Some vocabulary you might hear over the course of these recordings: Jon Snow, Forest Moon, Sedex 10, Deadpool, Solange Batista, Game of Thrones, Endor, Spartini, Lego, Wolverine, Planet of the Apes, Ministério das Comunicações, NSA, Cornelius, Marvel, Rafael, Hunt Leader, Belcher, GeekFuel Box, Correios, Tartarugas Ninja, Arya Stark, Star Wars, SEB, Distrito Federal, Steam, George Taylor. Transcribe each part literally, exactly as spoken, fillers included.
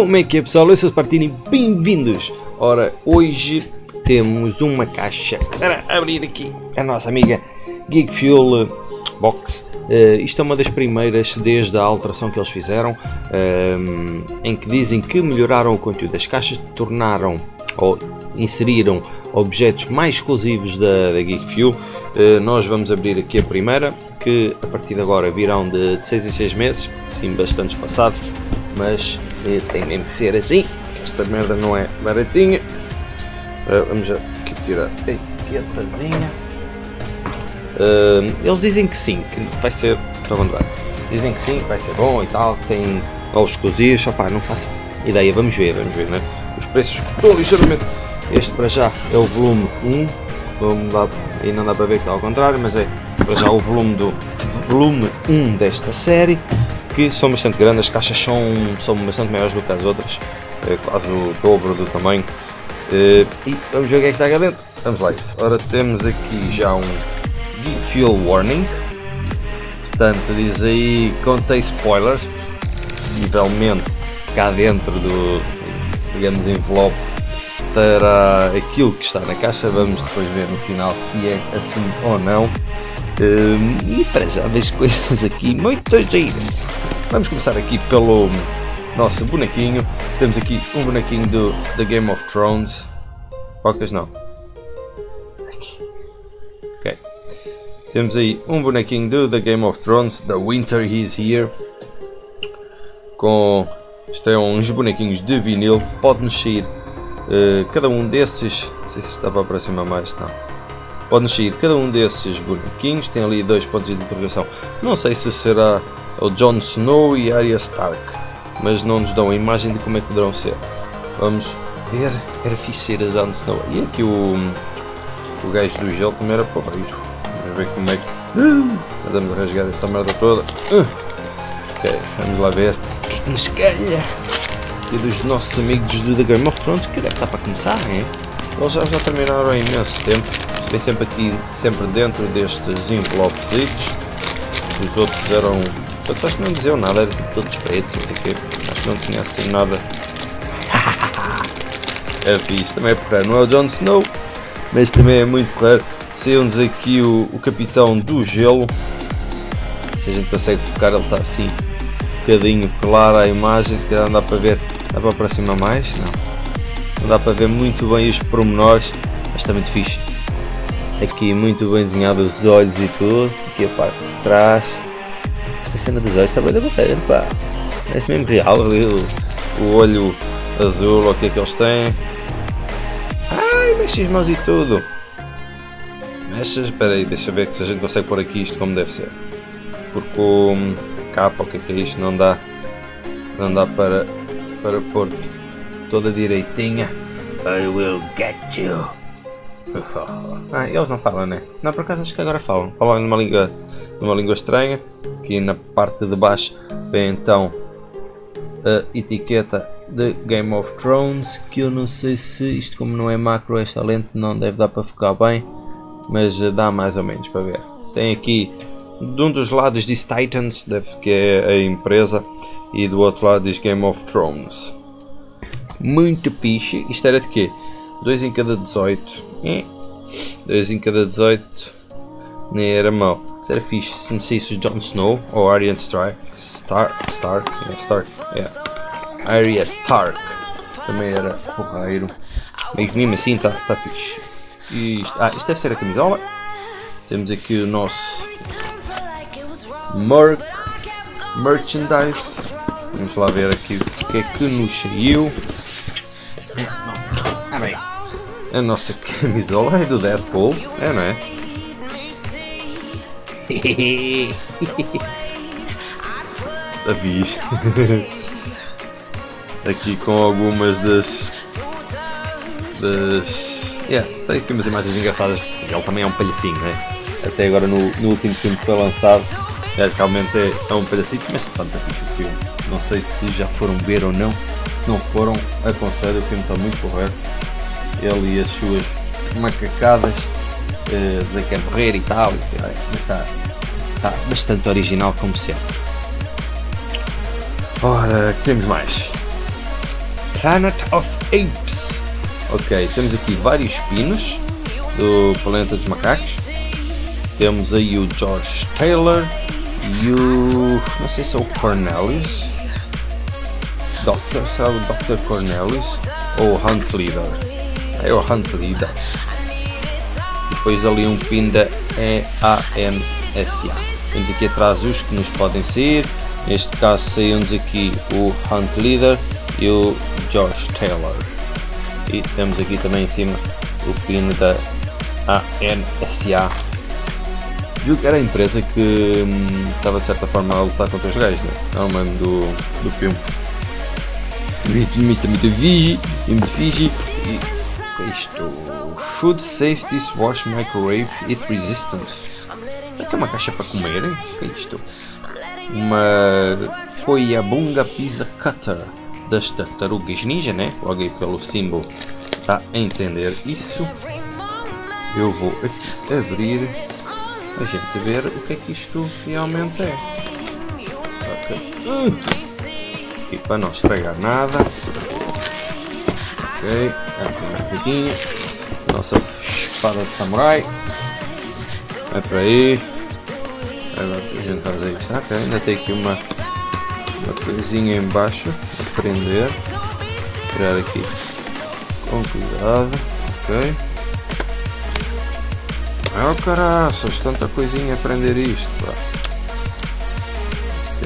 Como é que é, pessoal? Eu sou o Spartini, bem-vindos! Ora, hoje temos uma caixa para abrir aqui, a nossa amiga GeekFuel Box. Uh, isto é uma das primeiras C Ds da alteração que eles fizeram, uh, em que dizem que melhoraram o conteúdo das caixas, tornaram ou inseriram objetos mais exclusivos da, da GeekFuel. Uh, nós vamos abrir aqui a primeira, que a partir de agora virão de seis em seis meses, sim, bastante espaçado, mas eh, tem mesmo que ser assim, esta merda não é baratinha. Uh, vamos aqui tirar a etiquetazinha. Uh, eles dizem que sim, que vai ser, estou a andar. Dizem que sim, que vai ser bom e tal, que tem novos exclusivos, opá, não faço ideia, vamos ver, vamos ver, né? Os preços estão ligeiramente, este para já é o volume um, volume dá, aí não dá para ver que está ao contrário, mas é para já o volume do volume um desta série, que são bastante grandes, as caixas são, são bastante maiores do que as outras, é quase o dobro do tamanho, é, e vamos ver o que é que está cá dentro, vamos lá isso. Ora, temos aqui já um GeekFuel Warning, portanto diz aí, contém spoilers, possivelmente cá dentro do, digamos, envelope, terá aquilo que está na caixa, vamos depois ver no final se é assim ou não. Um, e para já vejo coisas aqui muito giras. Vamos começar aqui pelo nosso bonequinho. Temos aqui um bonequinho do, do Game of Thrones. Focas não. Aqui. Ok. Temos aí um bonequinho do The Game of Thrones, The Winter Is Here. Com. Isto é uns bonequinhos de vinil. Pode-nos sair uh, cada um desses. Não sei se está para aproximar mais. Não. Pode-nos sair cada um desses bonequinhos, tem ali dois pontos de interrogação. Não sei se será o Jon Snow e Arya Stark, mas não nos dão a imagem de como é que poderão ser. Vamos ver, era fixe ser a Jon Snow. E aqui o, o gajo do gel também era porreiro. Vamos ver como é que... Andamos a rasgar esta merda toda. Uh. Ok, vamos lá ver o que é que nos calha. E dos nossos amigos do The Game of Thrones, que deve estar para começar, hein? Eles já, já terminaram há imenso tempo. Tem sempre aqui, sempre dentro destes envelopes, os outros eram, eu acho que não diziam nada, era tipo todos pretos, não sei o quê, acho que não tinha assim nada. É fixe, também é porreiro, não é o Jon Snow, mas também é muito porreiro. Saiu-nos aqui o, o Capitão do Gelo, se a gente consegue tocar, ele está assim um bocadinho claro a imagem, se calhar não dá para ver, dá para aproximar mais, não, não dá para ver muito bem os pormenores, mas está muito fixe. Aqui muito bem desenhado os olhos e tudo, aqui a parte de trás, esta cena dos olhos está bem da barreira, pá, é mesmo real ali, o, o olho azul, o que é que eles têm, ai, mexe as mãos e tudo, mexe, espera aí, deixa ver se a gente consegue pôr aqui isto como deve ser, porque o capa, o que é que é isto, não dá, não dá para, para pôr toda direitinha, I will get you. Ah, eles não falam, né? Não, por acaso acho que agora falam. Falam numa língua, numa língua estranha. Aqui na parte de baixo vem então a etiqueta de Game of Thrones. Que eu não sei se isto, como não é macro, esta lente não deve dar para focar bem. Mas dá mais ou menos para ver. Tem aqui, de um dos lados diz Titans, deve que é a empresa. E do outro lado diz Game of Thrones. Muito piche. Isto era de quê? dois em cada dezoito. dois em cada dezoito nem era mau. Era fixe se não saísse o Jon Snow ou Arya Stark. Stark, Stark, yeah, Stark, yeah. Arya Stark também era porreiro. Mas mesmo assim está tá fixe. Isto, ah, isto deve ser a camisola. Temos aqui o nosso Merc Merchandise. Vamos lá ver aqui o que é que nos saiu. Ah, bem. A nossa camisola é do Deadpool, é, não é? Aviso. Aqui com algumas das... das... Yeah, tem aqui umas imagens engraçadas, ele também é um palhacinho, não é? Até agora no, no último filme que foi lançado, é, realmente é, é um palhacinho, mas tanto é fixe o filme. Não sei se já foram ver ou não, se não foram, aconselho, o filme está muito correto. Ele e as suas macacadas uh, da carreira e tal, mas está, está bastante original como sempre. Ora, que temos mais? Planet of Apes. Ok, temos aqui vários pinos do Planeta dos Macacos. Temos aí o George Taylor e o... não sei se é o Cornelius. Doctor, será o Doctor Cornelius ou o Hunt Leader? É o Hunt Leader. Depois ali um pin da N S A. Temos aqui atrás os que nos podem sair. Neste caso saímos aqui o Hunt Leader e o George Taylor. E temos aqui também em cima o pin da N S A. Julgo que era a empresa que hum, estava de certa forma a lutar contra os gajos, né? É o nome do, do filme. Mister Mitavigi, Mitavigi e que é isto? Food Safe Dishwash Microwave Heat Resistance. Será que é uma caixa para comer? O que é isto? Uma Coiabunga Pizza Cutter das Tartarugas Ninja, né? Logo aí pelo símbolo dá a entender isso. Eu vou aqui abrir a gente ver o que é que isto realmente é. Okay. Uh! E para não estragar nada, ok, a primeira nossa espada de samurai, vai para aí, agora a gente faz isto, ok, ainda tem aqui uma, uma coisinha em baixo, a prender, tirar aqui com cuidado, ok, oh caraças, tanta coisinha a prender isto, pá.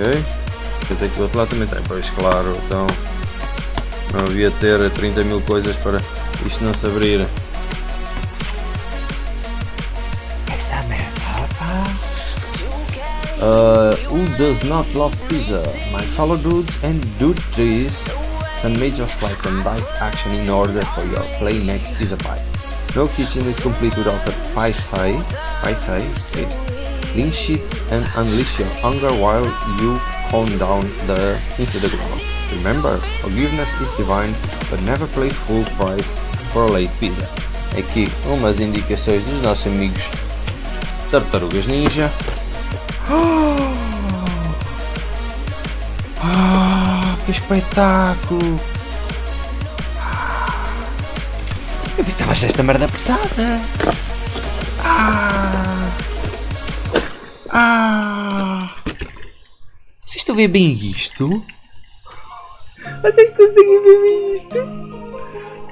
Ok. Até que o outro lado também tem, pois claro, então não havia ter trinta mil coisas para isto não se abrir. Esta merda, pá. Who does not love pizza? My fellow dudes and dudes, some major slice and dice action in order for your play next pizza pie. No kitchen is complete without a pie side, pie side, lynch it and unleash your hunger while you down the into the ground. Remember, forgiveness is divine, but never play full price for a late pizza. Aqui umas indicações dos nossos amigos Tartarugas Ninja. Ah, que espetáculo! Eu vi que estava esta merda pesada. Ah, ah. Vocês estão a ver bem isto? Vocês conseguem ver bem isto?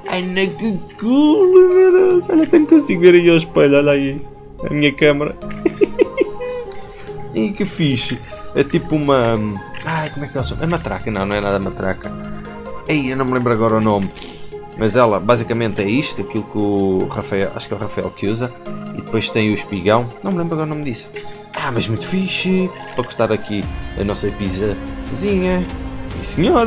Ai, não, que cool, meu Deus! Olha, até me consigo ver aí ao espelho, olha aí, a minha câmera. E que fixe! É tipo uma... ai, como é que é o nome? É matraca? Não, não é nada matraca. Ei, eu não me lembro agora o nome. Mas ela, basicamente é isto, aquilo que o Rafael, acho que é o Rafael que usa. E depois tem o espigão, não me lembro agora o nome disso. Ah, mas muito fixe, para gostar aqui a nossa pizzazinha, sim senhor,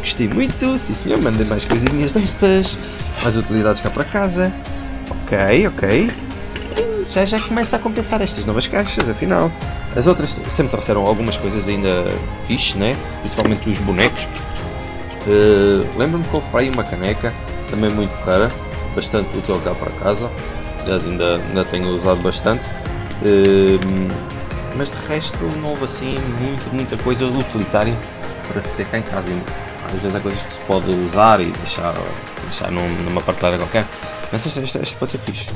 gostei muito, sim senhor, mandem mais coisinhas destas, mais utilidades cá para casa, ok, ok, já, já começa a compensar estas novas caixas, afinal, as outras sempre trouxeram algumas coisas ainda fixe, né, principalmente os bonecos, uh, lembro-me que houve para aí uma caneca, também muito cara, bastante útil cá para casa, aliás ainda, ainda tenho usado bastante. Uh, mas de resto não houve assim muito, muita coisa utilitária para se ter cá em casa. Às vezes há coisas que se pode usar e deixar, deixar num, numa prateleira qualquer, mas esta, esta, esta pode ser fixe.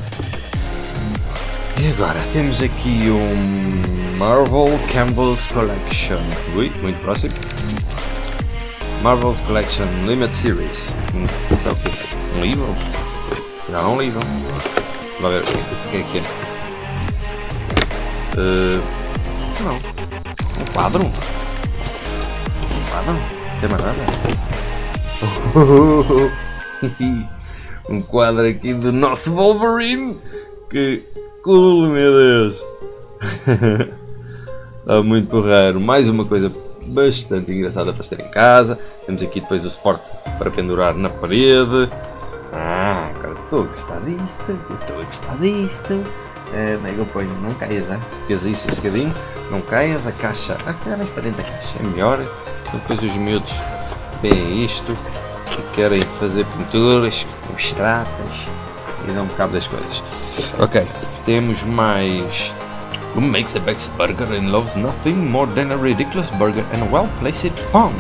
E agora temos aqui um Marvel Campbell's Collection, ui, muito próximo, Marvel's Collection Limited Series, um livro? Não, um livro, vamos ver o que é que é. Uh, não, um quadro? Um quadro? Não tem mais nada? Um quadro aqui do nosso Wolverine! Que cool, meu Deus! Está muito porreiro. Mais uma coisa bastante engraçada para se ter em casa. Temos aqui depois o suporte para pendurar na parede. Ah, cara, estou a gostar disto, estou a gostar disto. Uh, Mega Point, não caias, hein? Fiz isso um bocadinho, não caias a caixa. Ah, se calhar mais para dentro da caixa, é melhor. Depois os miúdos veem isto e querem fazer pinturas abstratas e dão um bocado das coisas. Ok, temos mais. Who makes the best burger and loves nothing more than a ridiculous burger and a well-placed bun?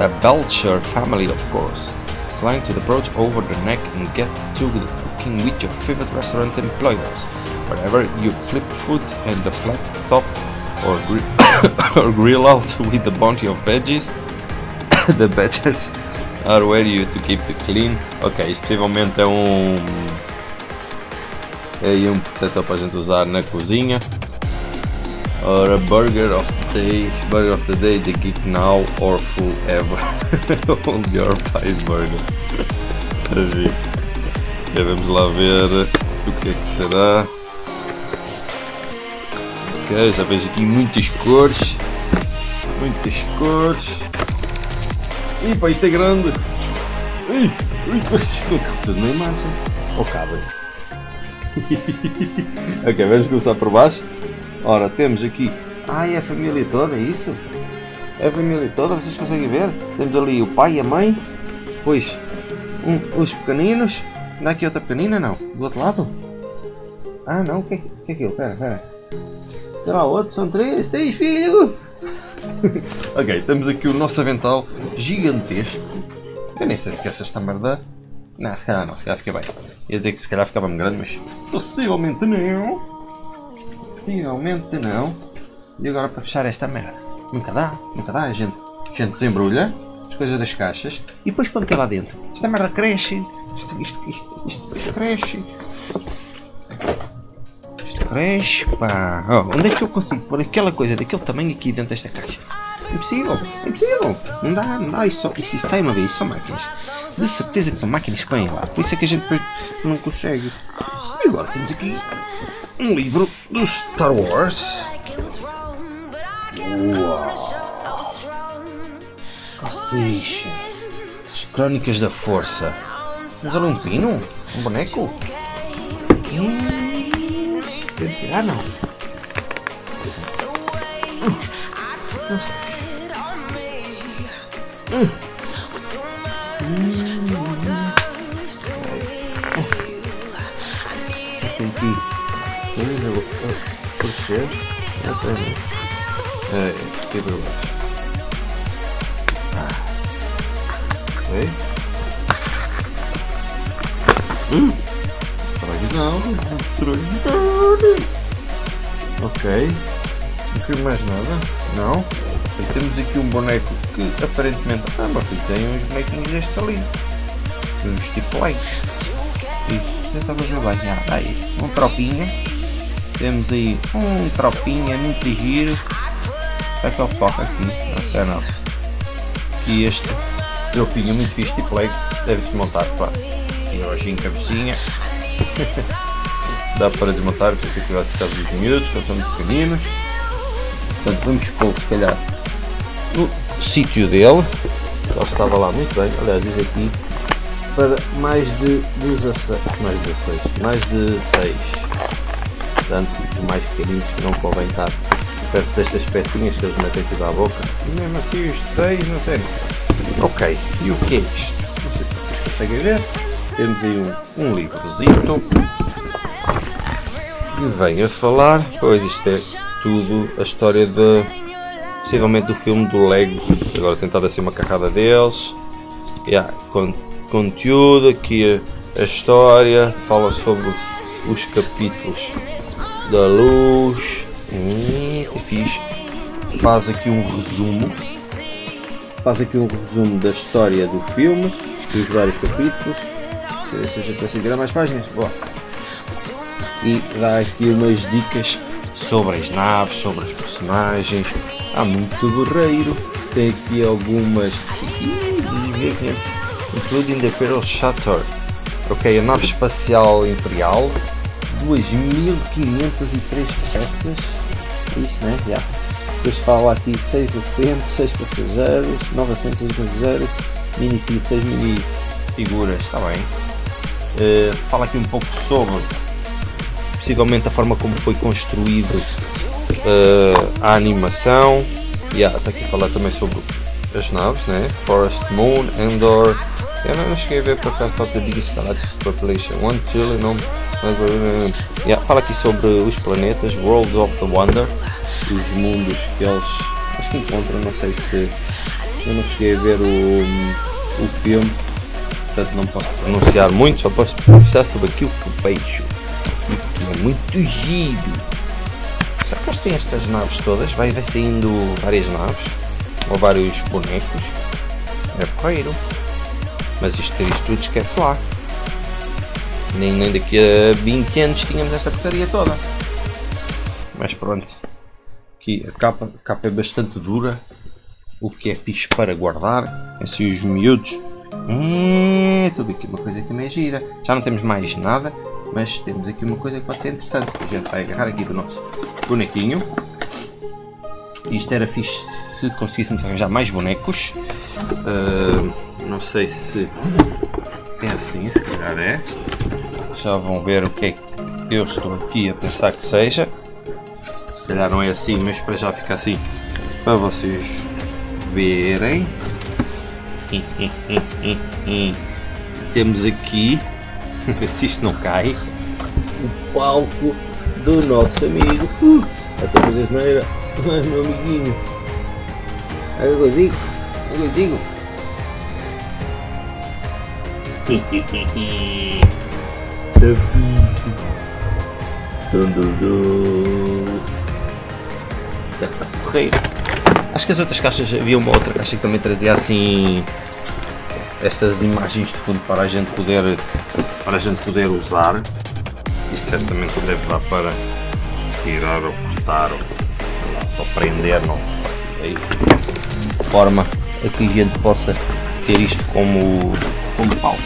The Belcher family, of course. Slide the brooch over the neck and get to cooking with your favorite restaurant employees. Wherever you flip food and the flat top or, gri or grill out with a bounty of veggies, the batters are where you to keep it clean. Ok, isto possivelmente é um... é um protetor para a gente usar na cozinha. Or a burger of the day, burger of the day, the geek now or forever. Hold your pies burger. Já vamos lá ver o que é que será. Ok, já vejo aqui muitas cores. Muitas cores. Ih, pá, isto é grande. Ih, ui, isto não cabe tudo na imagem. Ou cabe? Ok, vamos começar por baixo. Ora, temos aqui... Ai, a família toda, é isso? A família toda, vocês conseguem ver? Temos ali o pai e a mãe. Pois, um, os pequeninos. Dá aqui outra pequenina, não? Do outro lado? Ah, não, o que, que é aquilo? Espera, espera. Tem lá outro, são três. Três filhos! Ok, temos aqui o nosso avental gigantesco. Eu nem sei se quer esta merda. Não, se calhar não, se calhar fica bem. Ia dizer que se calhar ficava-me grande, mas possivelmente não. Finalmente não. E agora para fechar esta merda. Nunca dá, nunca dá. A gente, a gente desembrulha as coisas das caixas e depois põe lá dentro. Esta merda cresce. Isto, isto, isto, isto, isto cresce. Isto cresce, pá. Oh, onde é que eu consigo pôr aquela coisa daquele tamanho aqui dentro desta caixa? Impossível, impossível. Não dá, não dá. Isso, isso, isso sai uma vez. Isso são máquinas. De certeza que são máquinas põem lá. Por isso é que a gente não consegue. E agora temos aqui... um livro do Star Wars. Uau! Fixe! As Crónicas da Força. Agora um pino? Um boneco? E um... ah, não! Hum. Hum. Hum. Hum. Por ser é para mim. É, fiquei para baixo. Ok. Hum! Não, não. Ok. Não quero mais nada. Não. E temos aqui um boneco que aparentemente. Ah, mas tem uns bonequinhos destes ali. Uns tipo likes. Isso, já estava a banhar. Aí, uma tropinha. Temos aí um tropinha muito giro. Será que ele toca aqui? Até não. E este tropinha muito fixe tipo Lego. Deve desmontar, claro. E hoje em cabecinha. Dá para desmontar, porque ter cuidado de ficar dos miúdos, que são muito pequeninos. Portanto, vamos pô-lo se calhar no sítio dele. Ele estava lá muito bem. Aliás, diz aqui para mais de dezasseis. Mais de dezasseis. Mais de seis. Portanto, os mais pequeninos não convém estar perto destas pecinhas que eles metem tudo à boca. E mesmo assim os seis, não sei. Ok, e o que é isto? Não sei se vocês conseguem ver. Temos aí um, um livrozito que vem a falar. Pois isto é tudo a história de, possivelmente, do filme do Lego. Agora tentado assim uma carrada deles. E há con conteúdo aqui, a, a história, fala sobre os capítulos da luz, hum, que fixe. Faz aqui um resumo, faz aqui um resumo da história do filme, dos vários capítulos. Deixa eu ver se eu já consigo tirar mais páginas. Boa. E dá aqui umas dicas sobre as naves, sobre os personagens. Há muito borreiro. Tem aqui algumas, including the Pearl Shutter. Ok, a nave espacial imperial. duas mil quinhentas e três peças, isto né? Yeah. Depois fala aqui de seis assentos, seis passageiros, nove assentos, seis passageiros, mini seis mini figuras, está bem. Uh, fala aqui um pouco sobre, possivelmente, a forma como foi construído uh, a animação. Yeah, está aqui a falar também sobre as naves, né? Forest Moon, Endor. Eu não cheguei a ver por acaso falta de Galactic Population um, dois, não. Yeah, fala aqui sobre os planetas, Worlds of the Wonder, os mundos que eles acho que encontram, não sei se Eu não cheguei a ver o, o filme, portanto não posso pronunciar muito, só posso pronunciar sobre aquilo que vejo. E que é muito giro. Será que eles têm estas naves todas? Vai, vai saindo várias naves ou vários bonecos. É porreiro. Mas isto, isto tudo esquece lá. Nem, nem daqui a vinte anos tínhamos esta porcaria toda. Mas pronto. Aqui a capa, a capa é bastante dura. O que é fixe para guardar. Assim os miúdos. Hum, tudo aqui uma coisa que também é gira. Já não temos mais nada. Mas temos aqui uma coisa que pode ser interessante. A gente vai agarrar aqui do nosso bonequinho. Isto era fixe se conseguíssemos arranjar mais bonecos. Uh, não sei se é assim, se calhar é. Já vão ver o que é que eu estou aqui a pensar que seja. Se calhar não é assim, mas para já fica assim. Para vocês verem. Temos aqui, se isto não cai, o palco do nosso amigo. Uh, até fazer asneira. Ai, meu amiguinho. Ai, eu digo. Ai, eu digo. Tá fixe. Dum-dum-dum. Está porreiro. Acho que as outras caixas, havia uma outra caixa que também trazia assim estas imagens de fundo para a gente poder, para a gente poder usar. Isto certamente deve dar para tirar ou cortar ou sei lá, só prender, não faço ideia, de forma a que a gente possa ter isto como, como palco.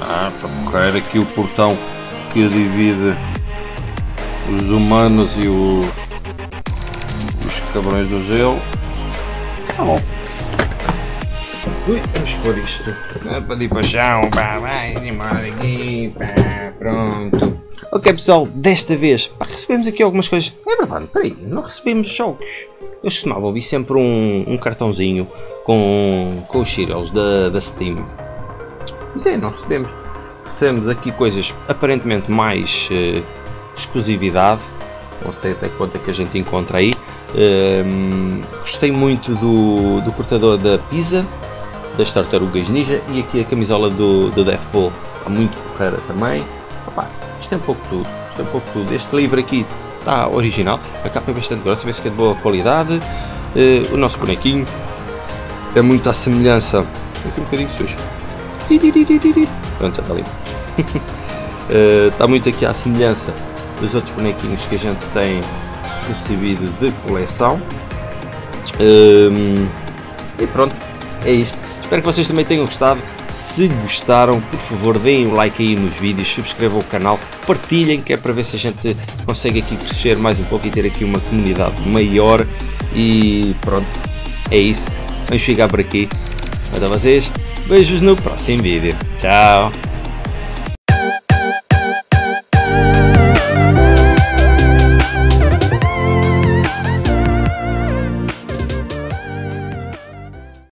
Ah, para morrer aqui o portão que divide os humanos e o, os cabrões do gelo. Calma. Ui, vamos pôr isto. É para ir para o chão, pá, vai, embora daqui, pá, pronto. Ok pessoal, desta vez, pá, recebemos aqui algumas coisas. É verdade, peraí, não recebemos jogos. Eu costumava ouvir sempre um, um cartãozinho com, com os Cheerios da, da Steam. Mas é, não recebemos. Recebemos aqui coisas aparentemente mais uh, exclusividade. Não sei até quanto é que a gente encontra aí. Uh, gostei muito do, do cortador da pizza. Das Tartarugas Ninja e aqui a camisola do, do Deadpool, está muito porreira também. Opa, isto tem um pouco tudo, isto tem um pouco tudo. Este livro aqui está original, a capa é bastante grossa, vê-se que é de boa qualidade. Uh, o nosso bonequinho é muito à semelhança, aqui um bocadinho sujo, pronto, já está limpo. uh, está muito aqui à semelhança dos outros bonequinhos que a gente tem recebido de coleção. Uh, e pronto, é isto. Espero que vocês também tenham gostado. Se gostaram, por favor, deem um like aí nos vídeos, subscrevam o canal, partilhem, que é para ver se a gente consegue aqui crescer mais um pouco e ter aqui uma comunidade maior. E pronto, é isso. Vamos ficar por aqui. Até vocês. Beijos no próximo vídeo. Tchau.